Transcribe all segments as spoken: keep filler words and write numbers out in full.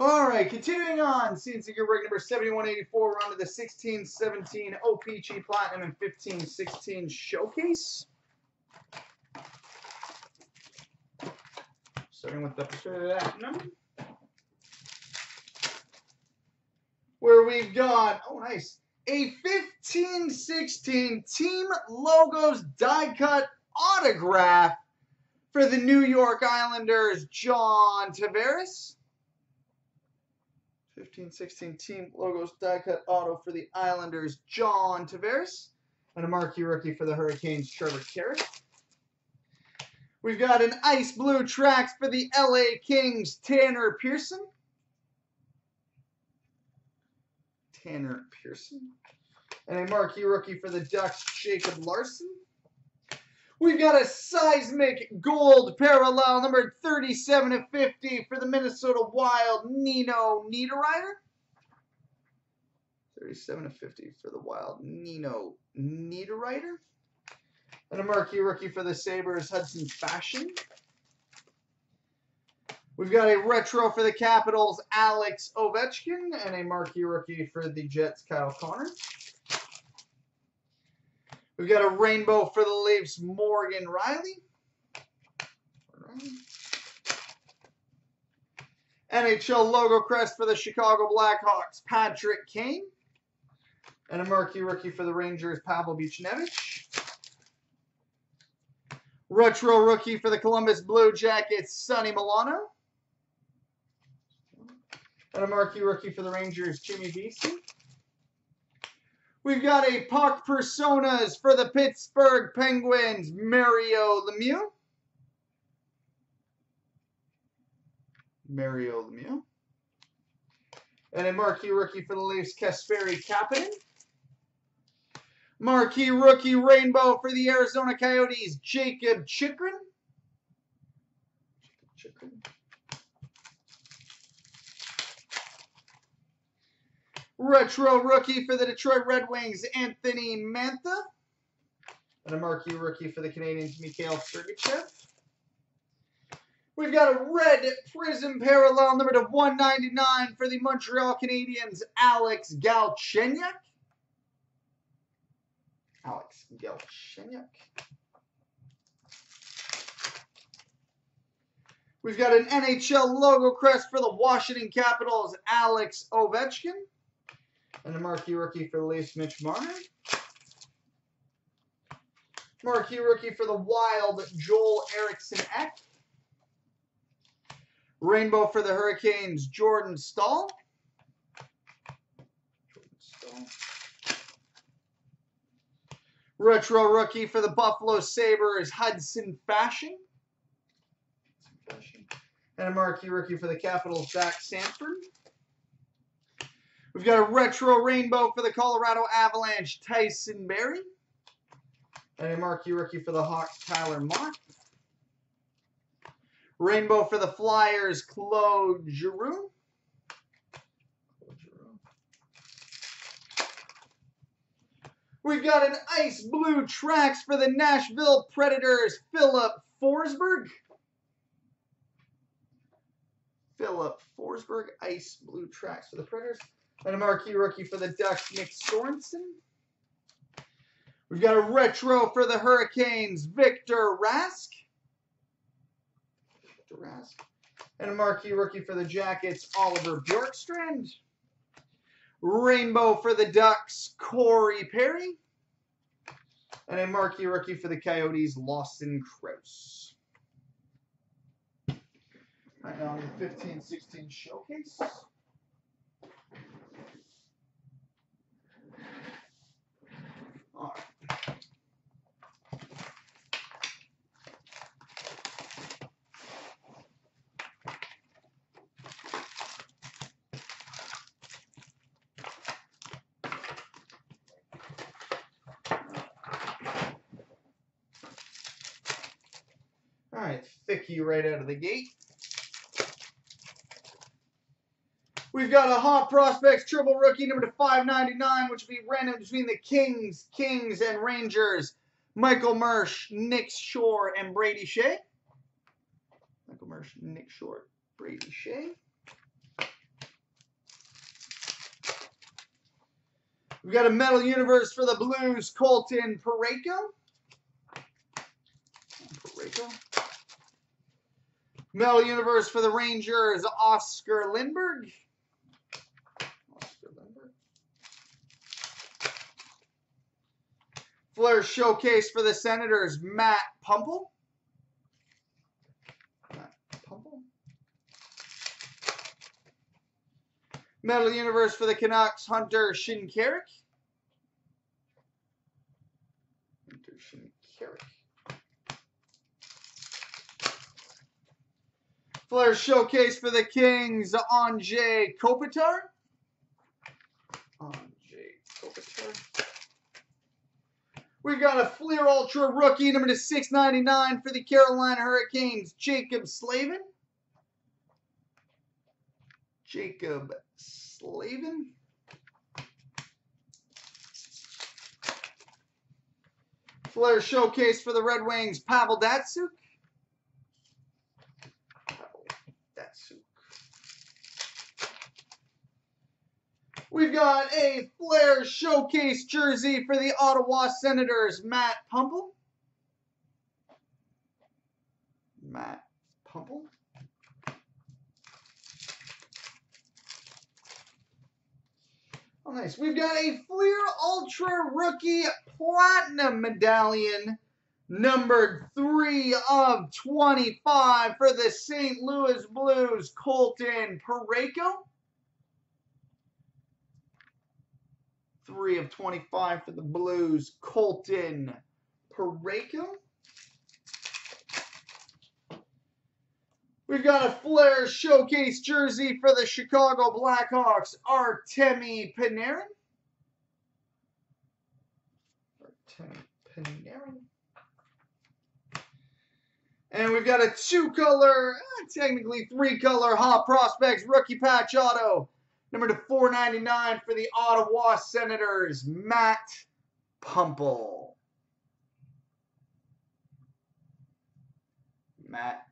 All right, continuing on, C N C Gear Break number seventy-one eighty-four, we're on to the sixteen seventeen O P C Platinum and fifteen sixteen Showcase. Starting with the Platinum, where we've got, oh nice, a fifteen sixteen Team Logos die-cut autograph for the New York Islanders, John Tavares. fifteen sixteen Team Logos die-cut auto for the Islanders, John Tavares. And a marquee rookie for the Hurricanes, Trevor Carrick. We've got an ice blue tracks for the L A Kings, Tanner Pearson. Tanner Pearson. And a marquee rookie for the Ducks, Jacob Larson. We've got a seismic gold parallel, numbered thirty-seven of fifty for the Minnesota Wild, Nino Niederreiter. thirty-seven of fifty for the Wild, Nino Niederreiter. And a marquee rookie for the Sabres, Hudson Fashion. We've got a retro for the Capitals, Alex Ovechkin. And a marquee rookie for the Jets, Kyle Connor. We've got a rainbow for the Leafs, Morgan Riley. N H L logo crest for the Chicago Blackhawks, Patrick Kane. And a marquee rookie for the Rangers, Pavel Bucinevich. Retro rookie for the Columbus Blue Jackets, Sonny Milano. And a marquee rookie for the Rangers, Jimmy Beasley. We've got a Puck Personas for the Pittsburgh Penguins, Mario Lemieux. Mario Lemieux. And a marquee rookie for the Leafs, Kasperi Kapanen. Marquee rookie rainbow for the Arizona Coyotes, Jacob Chikrin. Jacob Chikrin. Retro rookie for the Detroit Red Wings, Anthony Mantha. And a marquee rookie for the Canadiens, Mikhail Sergachev. We've got a red prism parallel number to one ninety-nine for the Montreal Canadiens, Alex Galchenyuk. Alex Galchenyuk. We've got an N H L logo crest for the Washington Capitals, Alex Ovechkin. And a marquee rookie for the Leafs, Mitch Marner. Marquee rookie for the Wild, Joel Eriksson Ek. Rainbow for the Hurricanes, Jordan Staal. Jordan Staal. Retro rookie for the Buffalo Sabres, Hudson Fashion. Fashion. And a marquee rookie for the Capitals, Zach Sanford. We've got a retro rainbow for the Colorado Avalanche, Tyson Berry. And a marquee rookie for the Hawks, Tyler Mott. Rainbow for the Flyers, Claude Giroux. We've got an ice blue tracks for the Nashville Predators, Philip Forsberg. Philip Forsberg, ice blue tracks for the Predators. And a marquee rookie for the Ducks, Nick Sorensen. We've got a retro for the Hurricanes, Victor Rask. Victor Rask. And a marquee rookie for the Jackets, Oliver Bjorkstrand. Rainbow for the Ducks, Corey Perry. And a marquee rookie for the Coyotes, Lawson Crouse. Right now on the fifteen sixteen Showcase. All right. All right, thicky right out of the gate. We've got a Hot Prospects triple rookie number to five ninety-nine, which will be random between the Kings, Kings, and Rangers. Michael Mersch, Nick Shore, and Brady Shea. Michael Mersch, Nick Shore, Brady Shea. We've got a Metal Universe for the Blues, Colton Parayko. Parayko. Metal Universe for the Rangers, Oscar Lindberg. Oscar Lindberg. Fleer Showcase for the Senators, Matt Puempel. Metal Universe for the Canucks, Hunter Shinkarik. Hunter Shinkarik. Fleer Showcase for the Kings, Anze Kopitar. Anze Kopitar. We've got a Fleer Ultra Rookie, number to six ninety-nine for the Carolina Hurricanes, Jacob Slavin. Jacob Slavin. Fleer Showcase for the Red Wings, Pavel Datsuk. Pavel Datsuk. We've got a Fleer Showcase jersey for the Ottawa Senators, Matt Puempel. Matt Puempel. Oh, nice. We've got a Fleer Ultra Rookie Platinum Medallion, numbered three of twenty-five for the Saint Louis Blues, Colton Parayko. three of twenty-five for the Blues, Colton Parayko. We've got a Fleer Showcase jersey for the Chicago Blackhawks, Artemi Panarin. Artemi Panarin. And we've got a two-color, technically three-color Hot Prospects Rookie Patch Auto, number to four ninety-nine for the Ottawa Senators, Matt Puempel. Matt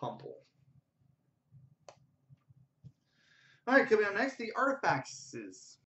Puempel. All right, coming up next, the Artifacts.